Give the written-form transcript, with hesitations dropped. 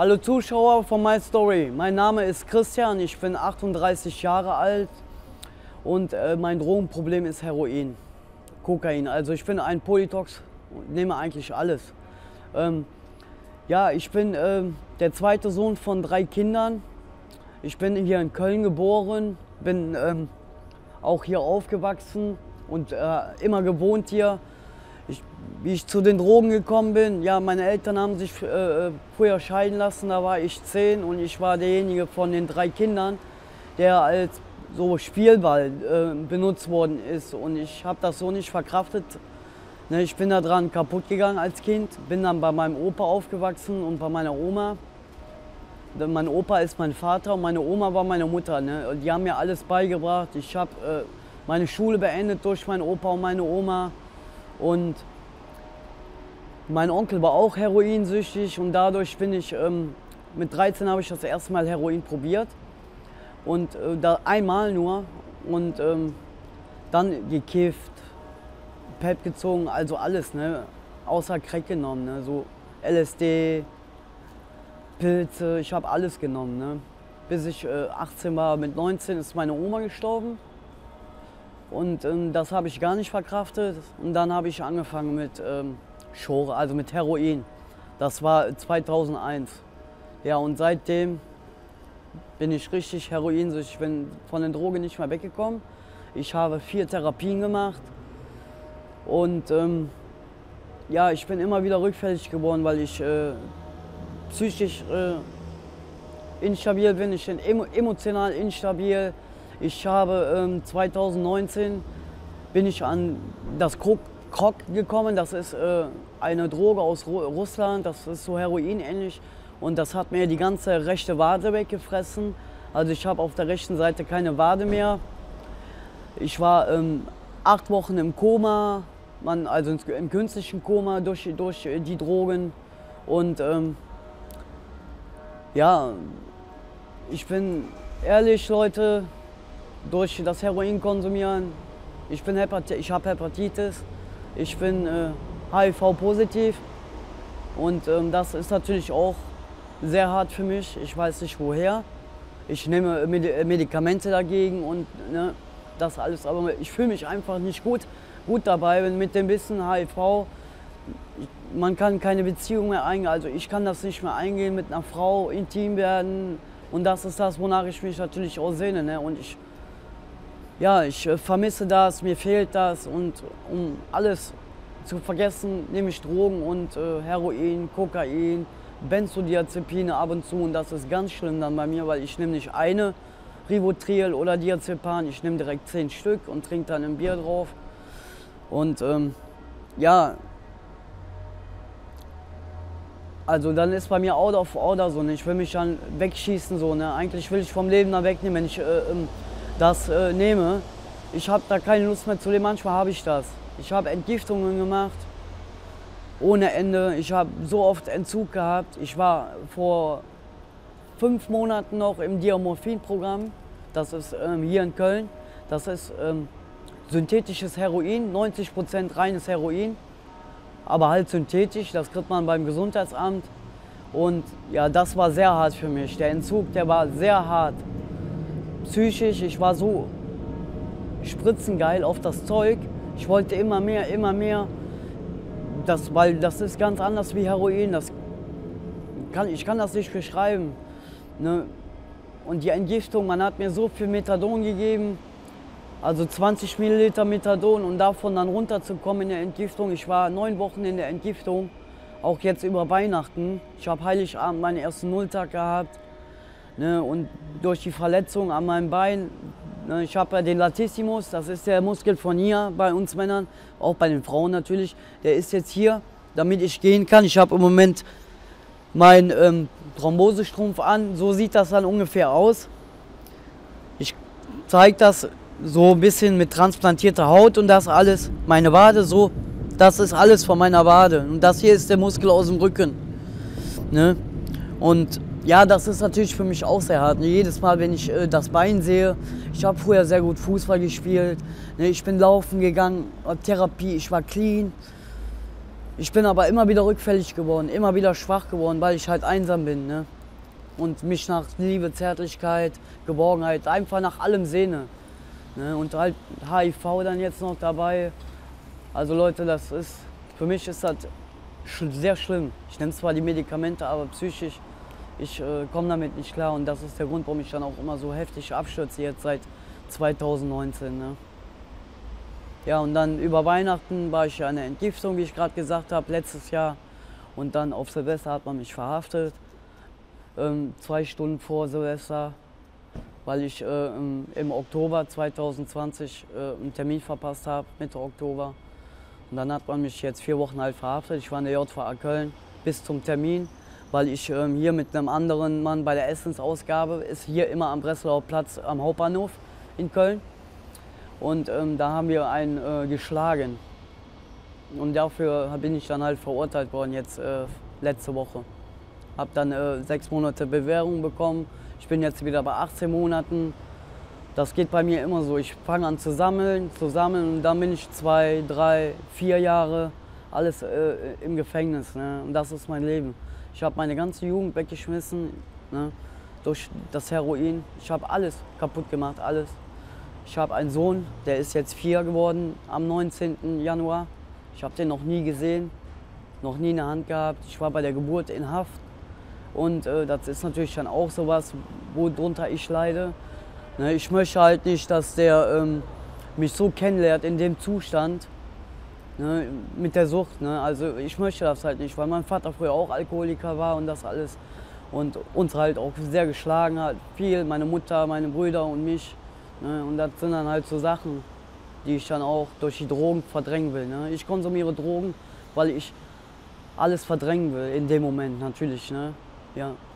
Hallo Zuschauer von My Story, mein Name ist Christian, ich bin 38 Jahre alt und mein Drogenproblem ist Heroin, Kokain. Also ich bin ein Polytox und nehme eigentlich alles. Ja, ich bin der zweite Sohn von 3 Kindern. Ich bin hier in Köln geboren, bin auch hier aufgewachsen und immer gewohnt hier. Wie ich zu den Drogen gekommen bin, ja, meine Eltern haben sich früher scheiden lassen, da war ich 10 und ich war derjenige von den 3 Kindern, der als so Spielball benutzt worden ist und ich habe das so nicht verkraftet. Ne, ich bin da dran kaputt gegangen als Kind, bin dann bei meinem Opa aufgewachsen und bei meiner Oma. Mein Opa ist mein Vater und meine Oma war meine Mutter. Ne? Die haben mir alles beigebracht. Ich habe meine Schule beendet durch meinen Opa und meine Oma. Und mein Onkel war auch heroinsüchtig und dadurch bin ich, mit 13 habe ich das erste Mal Heroin probiert und einmal nur und dann gekifft, Pep gezogen, also alles, ne? Außer Crack genommen, ne? So LSD, Pilze, ich habe alles genommen, ne? Bis ich 18 war, mit 19 ist meine Oma gestorben. Und das habe ich gar nicht verkraftet und dann habe ich angefangen mit Schore, also mit Heroin. Das war 2001. Ja, und seitdem bin ich richtig heroinsüchtig. Ich bin von den Drogen nicht mehr weggekommen. Ich habe 4 Therapien gemacht und ja, ich bin immer wieder rückfällig geworden, weil ich psychisch instabil bin, ich bin emotional instabil. Ich habe 2019 bin ich an das Krok gekommen, das ist eine Droge aus Russland, das ist so heroinähnlich und das hat mir die ganze rechte Wade weggefressen. Also ich habe auf der rechten Seite keine Wade mehr. Ich war 8 Wochen im Koma, also im künstlichen Koma durch die Drogen und ja, ich bin ehrlich, Leute, durch das Heroin konsumieren. Ich habe Hepatitis, ich bin HIV-positiv und das ist natürlich auch sehr hart für mich. Ich weiß nicht woher. Ich nehme Medikamente dagegen und ne, das alles, aber ich fühle mich einfach nicht gut dabei mit dem bisschen HIV. Man kann keine Beziehung mehr eingehen, also ich kann das nicht mehr eingehen, mit einer Frau intim werden und das ist das, wonach ich mich natürlich auch sehne, ne? Und ich vermisse das, mir fehlt das und um alles zu vergessen, nehme ich Drogen und Heroin, Kokain, Benzodiazepine ab und zu und das ist ganz schlimm dann bei mir, weil ich nehme nicht eine Rivotril oder Diazepam, ich nehme direkt 10 Stück und trinke dann ein Bier drauf und ja, also dann ist bei mir out of order so, ne? Ich will mich dann wegschießen so, ne? Eigentlich will ich vom Leben dann wegnehmen, wenn ich das nehme. Ich habe da keine Lust mehr zu leben, manchmal habe ich das. Ich habe Entgiftungen gemacht, ohne Ende. Ich habe so oft Entzug gehabt. Ich war vor 5 Monaten noch im Diamorphin-Programm. Das ist hier in Köln. Das ist synthetisches Heroin, 90% reines Heroin. Aber halt synthetisch, das kriegt man beim Gesundheitsamt. Und ja, das war sehr hart für mich. Der Entzug, der war sehr hart. Psychisch, ich war so spritzengeil auf das Zeug. Ich wollte immer mehr, immer mehr. Weil das ist ganz anders wie Heroin. Ich kann das nicht beschreiben. Ne? Und die Entgiftung, man hat mir so viel Methadon gegeben. Also 20 Milliliter Methadon und davon dann runterzukommen in der Entgiftung. Ich war 9 Wochen in der Entgiftung, auch jetzt über Weihnachten. Ich habe Heiligabend meinen ersten Nulltag gehabt. Ne, und durch die Verletzung an meinem Bein, ne, ich habe den Latissimus, das ist der Muskel von hier bei uns Männern, auch bei den Frauen natürlich, der ist jetzt hier, damit ich gehen kann. Ich habe im Moment meinen Thrombosestrumpf an, so sieht das dann ungefähr aus. Ich zeige das so ein bisschen mit transplantierter Haut und das alles, meine Wade so, das ist alles von meiner Wade. Und das hier ist der Muskel aus dem Rücken. Ne? Und ja, das ist natürlich für mich auch sehr hart. Jedes Mal, wenn ich das Bein sehe, ich habe früher sehr gut Fußball gespielt, ich bin laufen gegangen, Therapie, ich war clean. Ich bin aber immer wieder rückfällig geworden, immer wieder schwach geworden, weil ich halt einsam bin, ne? Und mich nach Liebe, Zärtlichkeit, Geborgenheit, einfach nach allem sehne. Ne? Und halt HIV dann jetzt noch dabei. Also Leute, das ist, für mich ist das sehr schlimm. Ich nenne zwar die Medikamente, aber psychisch, ich komme damit nicht klar. Und das ist der Grund, warum ich dann auch immer so heftig abstürze jetzt seit 2019. Ne? Ja, und dann über Weihnachten war ich ja an der Entgiftung, wie ich gerade gesagt habe, letztes Jahr. Und dann auf Silvester hat man mich verhaftet, 2 Stunden vor Silvester, weil ich im Oktober 2020 einen Termin verpasst habe, Mitte Oktober. Und dann hat man mich jetzt 4 Wochen halt verhaftet. Ich war in der JVA Köln bis zum Termin, weil ich hier mit einem anderen Mann bei der Essensausgabe, ist hier immer am Breslauer Platz am Hauptbahnhof in Köln. Und da haben wir einen geschlagen. Und dafür bin ich dann halt verurteilt worden, jetzt letzte Woche. Hab dann 6 Monate Bewährung bekommen. Ich bin jetzt wieder bei 18 Monaten. Das geht bei mir immer so. Ich fange an zu sammeln und dann bin ich 2, 3, 4 Jahre alles im Gefängnis. Ne? Und das ist mein Leben. Ich habe meine ganze Jugend weggeschmissen, ne? Durch das Heroin. Ich habe alles kaputt gemacht, alles. Ich habe einen Sohn, der ist jetzt 4 geworden am 19. Januar. Ich habe den noch nie gesehen, noch nie in der Hand gehabt. Ich war bei der Geburt in Haft und das ist natürlich dann auch sowas, worunter ich leide. Ne, ich möchte halt nicht, dass der mich so kennenlernt in dem Zustand, ne, mit der Sucht. Ne? Also ich möchte das halt nicht, weil mein Vater früher auch Alkoholiker war und das alles. Und uns halt auch sehr geschlagen hat, viel, meine Mutter, meine Brüder und mich. Ne, und das sind dann halt so Sachen, die ich dann auch durch die Drogen verdrängen will. Ne? Ich konsumiere Drogen, weil ich alles verdrängen will in dem Moment natürlich. Ne? Ja.